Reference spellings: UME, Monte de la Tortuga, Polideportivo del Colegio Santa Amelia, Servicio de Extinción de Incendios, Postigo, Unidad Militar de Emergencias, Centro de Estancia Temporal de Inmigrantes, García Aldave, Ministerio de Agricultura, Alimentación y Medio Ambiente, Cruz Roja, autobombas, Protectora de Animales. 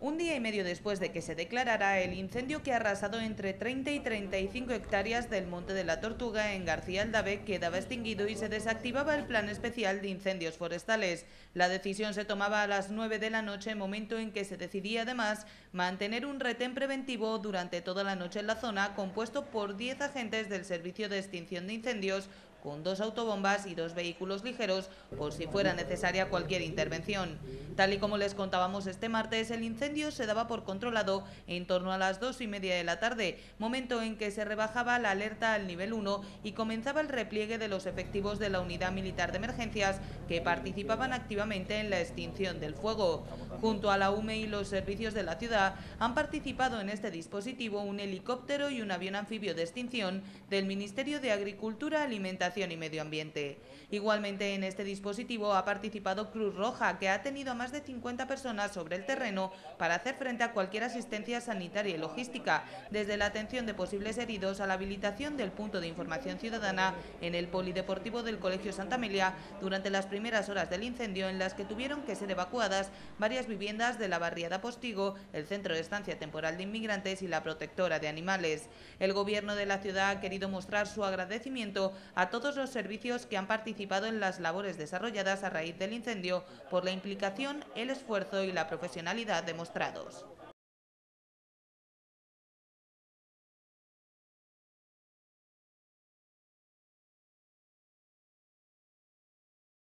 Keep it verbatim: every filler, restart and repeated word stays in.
un día y medio después de que se declarara el incendio que ha arrasado entre treinta y treinta y cinco hectáreas del Monte de la Tortuga en García Aldave, quedaba extinguido y se desactivaba el Plan Especial de Incendios Forestales. La decisión se tomaba a las nueve de la noche, momento en que se decidía además mantener un retén preventivo durante toda la noche en la zona, compuesto por diez agentes del Servicio de Extinción de Incendios, con dos autobombas y dos vehículos ligeros por si fuera necesaria cualquier intervención. Tal y como les contábamos este martes, el incendio se daba por controlado en torno a las dos y media de la tarde, momento en que se rebajaba la alerta al nivel uno y comenzaba el repliegue de los efectivos de la Unidad Militar de Emergencias que participaban activamente en la extinción del fuego. Junto a la U M E y los servicios de la ciudad han participado en este dispositivo un helicóptero y un avión anfibio de extinción del Ministerio de Agricultura, Alimentación y Medio Ambiente. Igualmente en este dispositivo ha participado Cruz Roja, que ha tenido a más de cincuenta personas sobre el terreno para hacer frente a cualquier asistencia sanitaria y logística, desde la atención de posibles heridos a la habilitación del punto de información ciudadana en el Polideportivo del Colegio Santa Amelia durante las primeras horas del incendio, en las que tuvieron que ser evacuadas varias viviendas de la barriada Postigo, el Centro de Estancia Temporal de Inmigrantes y la Protectora de Animales. El Gobierno de la ciudad ha querido mostrar su agradecimiento a todos todos los servicios que han participado en las labores desarrolladas a raíz del incendio por la implicación, el esfuerzo y la profesionalidad demostrados.